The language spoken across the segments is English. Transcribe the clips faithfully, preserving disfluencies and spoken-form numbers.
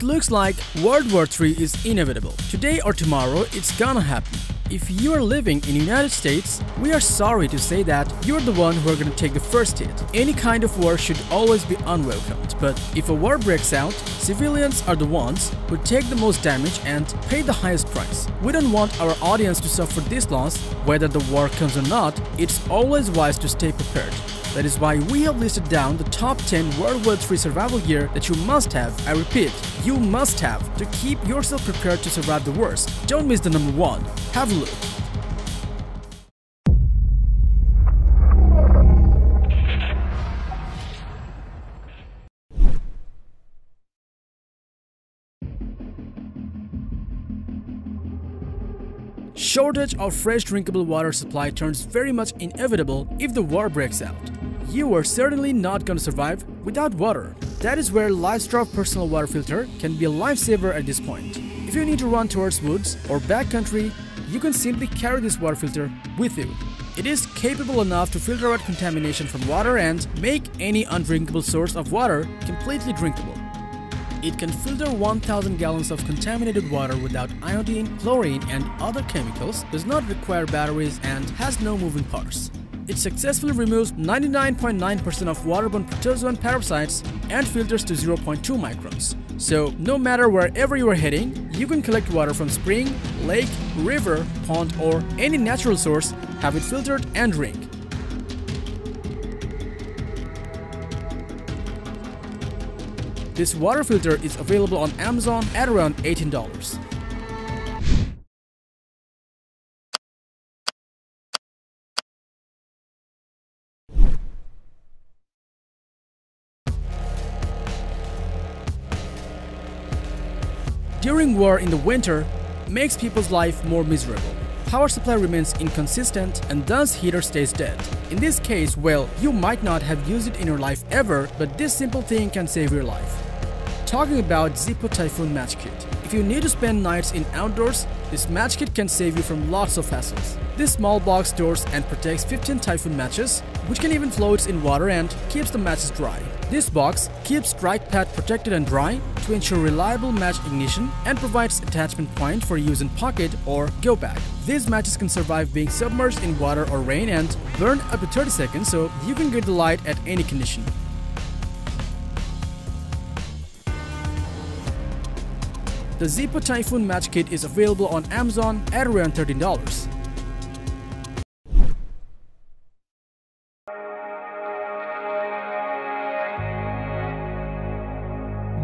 It looks like World War Three is inevitable. Today or tomorrow, it's gonna happen. If you are living in the United States, we are sorry to say that you are the one who are going to take the first hit. Any kind of war should always be unwelcomed, but if a war breaks out, civilians are the ones who take the most damage and pay the highest price. We don't want our audience to suffer this loss. Whether the war comes or not, it's always wise to stay prepared. That is why we have listed down the top ten World War Three survival gear that you must have, I repeat, you must have to keep yourself prepared to survive the worst. Don't miss the number one. Have a look. Shortage of fresh drinkable water supply turns very much inevitable if the war breaks out. You are certainly not gonna survive without water. That is where LifeStraw Personal Water Filter can be a lifesaver at this point. If you need to run towards woods or backcountry, you can simply carry this water filter with you. It is capable enough to filter out contamination from water and make any undrinkable source of water completely drinkable. It can filter one thousand gallons of contaminated water without iodine, chlorine and other chemicals, does not require batteries and has no moving parts. It successfully removes ninety-nine point nine percent of waterborne protozoan parasites and filters to zero point two microns. So, no matter wherever you are heading, you can collect water from spring, lake, river, pond or any natural source, have it filtered and drink. This water filter is available on Amazon at around eighteen dollars. During war in the winter makes people's life more miserable. Power supply remains inconsistent and thus heater stays dead. In this case, well, you might not have used it in your life ever, but this simple thing can save your life. Talking about Zippo Typhoon Match Kit. If you need to spend nights in outdoors, this match kit can save you from lots of hassles. This small box stores and protects fifteen Typhoon matches, which can even float in water and keeps the matches dry. This box keeps strike pad protected and dry to ensure reliable match ignition and provides attachment point for use in pocket or go bag. These matches can survive being submerged in water or rain and burn up to thirty seconds, so you can get the light at any condition. The Zippo Typhoon Match Kit is available on Amazon at around thirteen dollars.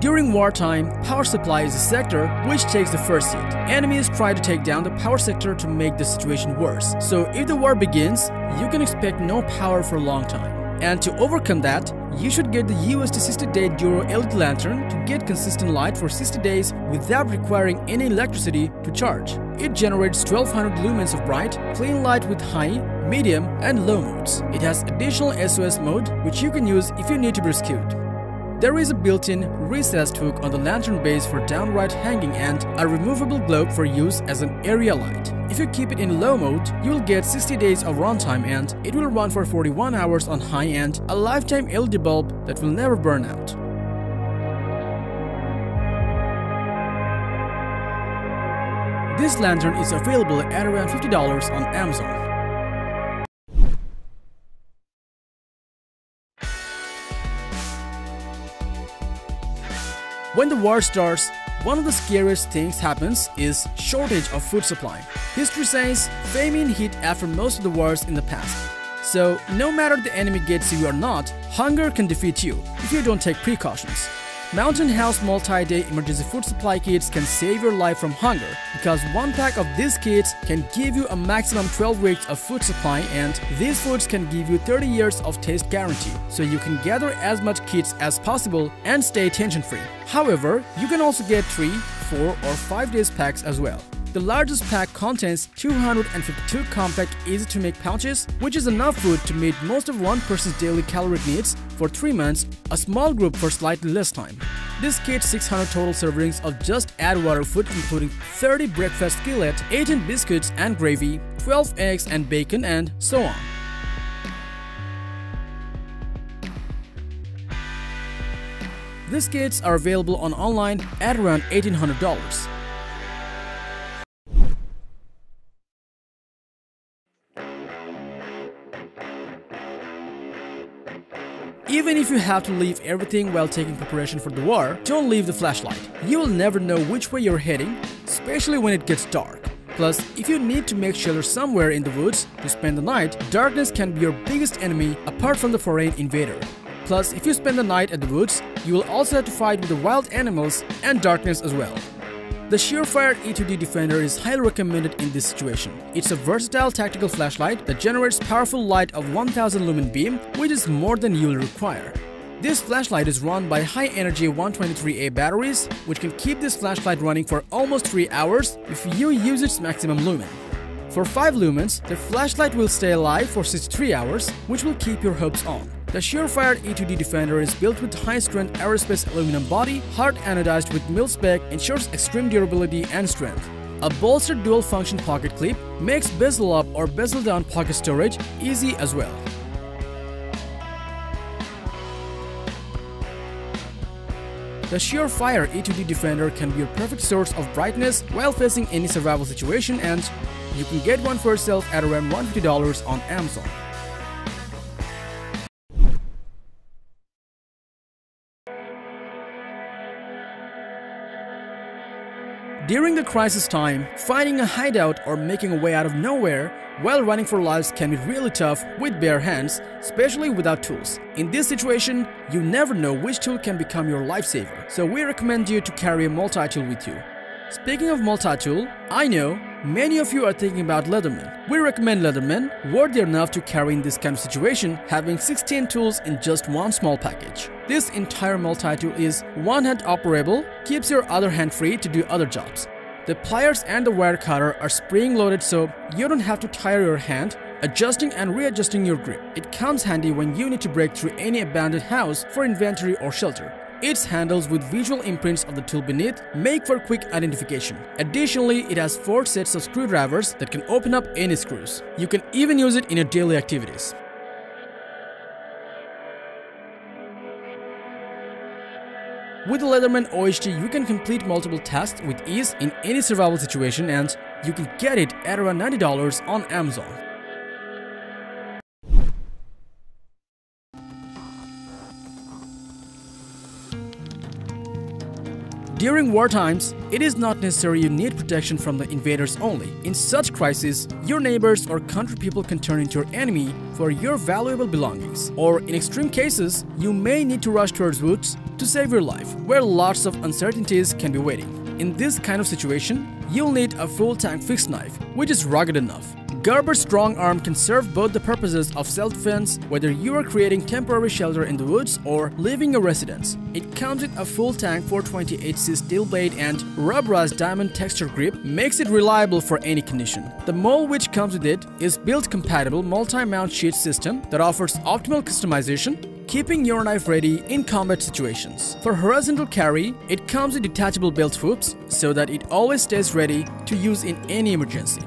During wartime, power supply is the sector which takes the first hit. Enemies try to take down the power sector to make the situation worse. So if the war begins, you can expect no power for a long time. And to overcome that, you should get the U S T sixty day Duro L E D Lantern to get consistent light for sixty days without requiring any electricity to charge. It generates twelve hundred lumens of bright, clean light with high, medium and low modes. It has additional S O S mode which you can use if you need to be rescued. There is a built-in recessed hook on the lantern base for downright hanging and a removable globe for use as an area light. If you keep it in low mode, you will get sixty days of runtime and it will run for forty-one hours on high and a lifetime L E D bulb that will never burn out. This lantern is available at around fifty dollars on Amazon. When the war starts, one of the scariest things happens is shortage of food supply. History says famine hit after most of the wars in the past. So, no matter the enemy gets you or not, hunger can defeat you if you don't take precautions. Mountain House multi-day emergency food supply kits can save your life from hunger because one pack of these kits can give you a maximum twelve weeks of food supply and these foods can give you thirty years of taste guarantee, so you can gather as much kits as possible and stay tension-free. However, you can also get three, four or five days packs as well. The largest pack contains two hundred fifty-two compact easy-to-make pouches, which is enough food to meet most of one person's daily caloric needs for three months, a small group for slightly less time. This kit six hundred total servings of just add water food including thirty breakfast skillet, eighteen biscuits and gravy, twelve eggs and bacon and so on. These kits are available on online at around eighteen hundred dollars. Even if you have to leave everything while taking preparation for the war, don't leave the flashlight. You will never know which way you're heading, especially when it gets dark. Plus, if you need to make shelter somewhere in the woods to spend the night, darkness can be your biggest enemy apart from the foreign invader. Plus, if you spend the night at the woods, you will also have to fight with the wild animals and darkness as well. The SureFire E two D Defender is highly recommended in this situation. It's a versatile tactical flashlight that generates powerful light of one thousand lumen beam, which is more than you'll require. This flashlight is run by high-energy one twenty-three A batteries, which can keep this flashlight running for almost three hours if you use its maximum lumen. For five lumens, the flashlight will stay alive for sixty-three hours, which will keep your hopes on. The SureFire E two D Defender is built with high-strength aerospace aluminum body, hard anodized with mil-spec, ensures extreme durability and strength. A bolstered dual-function pocket clip makes bezel-up or bezel-down pocket storage easy as well. The SureFire E two D Defender can be your perfect source of brightness while facing any survival situation, and you can get one for yourself at around one hundred fifty dollars on Amazon. During the crisis time, finding a hideout or making a way out of nowhere while running for lives can be really tough with bare hands, especially without tools. In this situation, you never know which tool can become your lifesaver, so we recommend you to carry a multi-tool with you. Speaking of multi-tool, I know many of you are thinking about Leatherman. We recommend Leatherman, worthy enough to carry in this kind of situation, having sixteen tools in just one small package. This entire multi-tool is one-hand operable, keeps your other hand free to do other jobs. The pliers and the wire cutter are spring-loaded, so you don't have to tire your hand adjusting and readjusting your grip. It comes handy when you need to break through any abandoned house for inventory or shelter. Its handles with visual imprints of the tool beneath make for quick identification. Additionally, it has four sets of screwdrivers that can open up any screws. You can even use it in your daily activities. With the Leatherman O H T, you can complete multiple tasks with ease in any survival situation, and you can get it at around ninety dollars on Amazon. During war times, it is not necessary you need protection from the invaders only. In such crises, your neighbors or country people can turn into your enemy for your valuable belongings. Or in extreme cases, you may need to rush towards woods to save your life, where lots of uncertainties can be waiting. In this kind of situation, you'll need a full tank fixed knife, which is rugged enough. Gerber StrongArm can serve both the purposes of self-defense, whether you are creating temporary shelter in the woods or leaving a residence. It comes with a full tank four twenty-eight C steel blade, and rubberized diamond texture grip makes it reliable for any condition. The mold which comes with it is build-compatible multi-mount sheath system that offers optimal customization, keeping your knife ready in combat situations. For horizontal carry, it comes with detachable belt hoops so that it always stays ready to use in any emergency.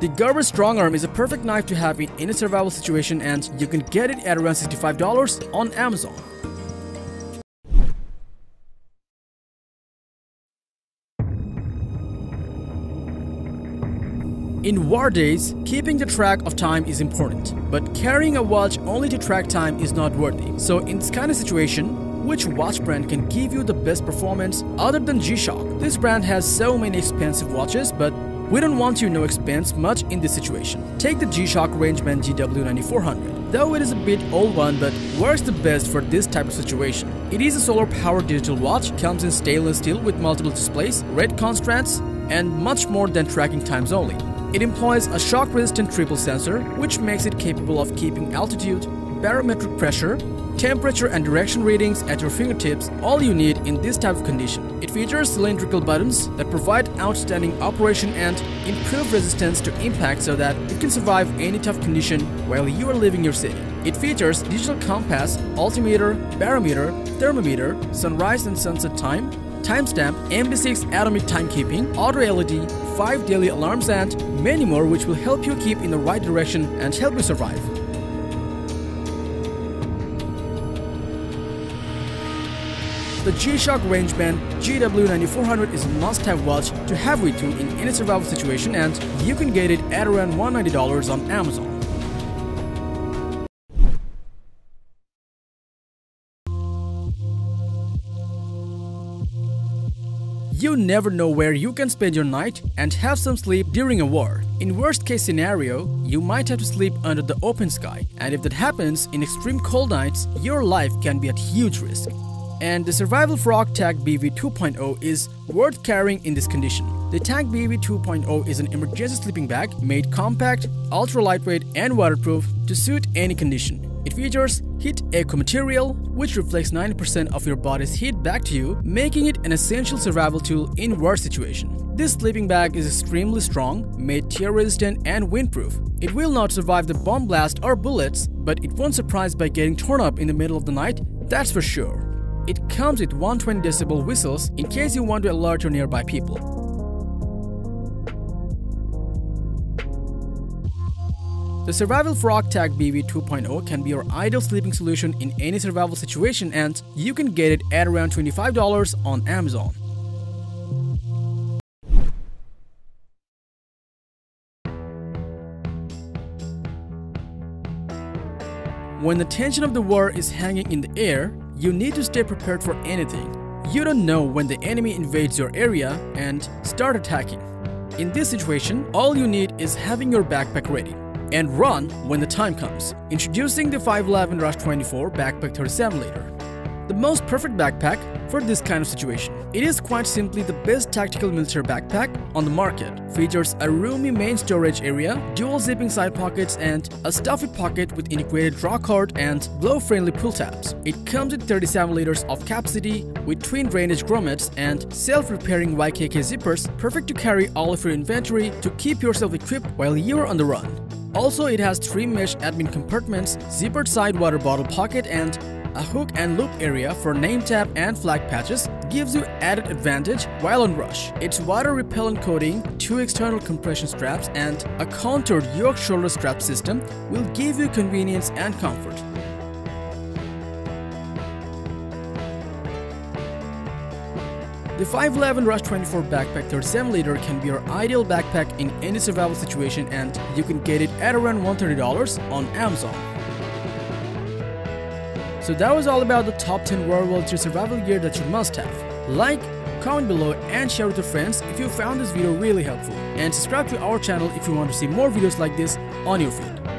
The Gerber StrongArm is a perfect knife to have in any survival situation, and you can get it at around sixty-five dollars on Amazon. In war days, keeping the track of time is important, but carrying a watch only to track time is not worthy. So in this kind of situation, which watch brand can give you the best performance other than G-Shock? This brand has so many expensive watches, but we don't want you to know expense much in this situation. Take the G-Shock Rangeman G W ninety-four hundred. Though it is a bit old one, but works the best for this type of situation. It is a solar-powered digital watch, comes in stainless steel with multiple displays, red contrasts, and much more than tracking times only. It employs a shock-resistant triple sensor, which makes it capable of keeping altitude, barometric pressure, temperature and direction readings at your fingertips, all you need in this type of condition. It features cylindrical buttons that provide outstanding operation and improved resistance to impact so that it can survive any tough condition while you are leaving your city. It features digital compass, altimeter, barometer, thermometer, sunrise and sunset time, timestamp, M D six atomic timekeeping, auto L E D, five daily alarms, and many more, which will help you keep in the right direction and help you survive. The G-Shock Rangeman G W ninety-four hundred is a must-have watch to have with you in any survival situation, and you can get it at around one hundred ninety dollars on Amazon. You never know where you can spend your night and have some sleep during a war. In worst case scenario, you might have to sleep under the open sky, and if that happens in extreme cold nights, your life can be at huge risk. And the Survival Frog Tact B V two point oh is worth carrying in this condition. The Tact B V two point oh is an emergency sleeping bag made compact, ultra-lightweight and waterproof to suit any condition. It features heat echo material, which reflects ninety percent of your body's heat back to you, making it an essential survival tool in worse situations. This sleeping bag is extremely strong, made tear-resistant and windproof. It will not survive the bomb blast or bullets, but it won't surprise by getting torn up in the middle of the night, that's for sure. It comes with one hundred twenty decibel whistles in case you want to alert your nearby people. The Survival Frog Tact B V two point oh can be your ideal sleeping solution in any survival situation, and you can get it at around twenty-five dollars on Amazon. When the tension of the war is hanging in the air, you need to stay prepared for anything. You don't know when the enemy invades your area and start attacking. In this situation, all you need is having your backpack ready and run when the time comes. Introducing the five eleven Rush twenty-four Backpack thirty-seven liter. The most perfect backpack for this kind of situation. It is quite simply the best tactical military backpack on the market. Features a roomy main storage area, dual zipping side pockets and a stuffy pocket with integrated draw cord and blow-friendly pull tabs. It comes with thirty-seven liters of capacity with twin drainage grommets and self-repairing Y K K zippers, perfect to carry all of your inventory to keep yourself equipped while you're on the run. Also, it has three mesh admin compartments, zippered side water bottle pocket and a hook and loop area for name tab and flag patches. Gives you added advantage while on rush. Its water repellent coating, two external compression straps and a contoured yoke shoulder strap system will give you convenience and comfort. The five eleven Rush twenty-four Backpack thirty-seven liter can be your ideal backpack in any survival situation, and you can get it at around one hundred thirty dollars on Amazon. So that was all about the top ten World War Two survival gear that you must have. Like, comment below and share with your friends if you found this video really helpful. And subscribe to our channel if you want to see more videos like this on your feed.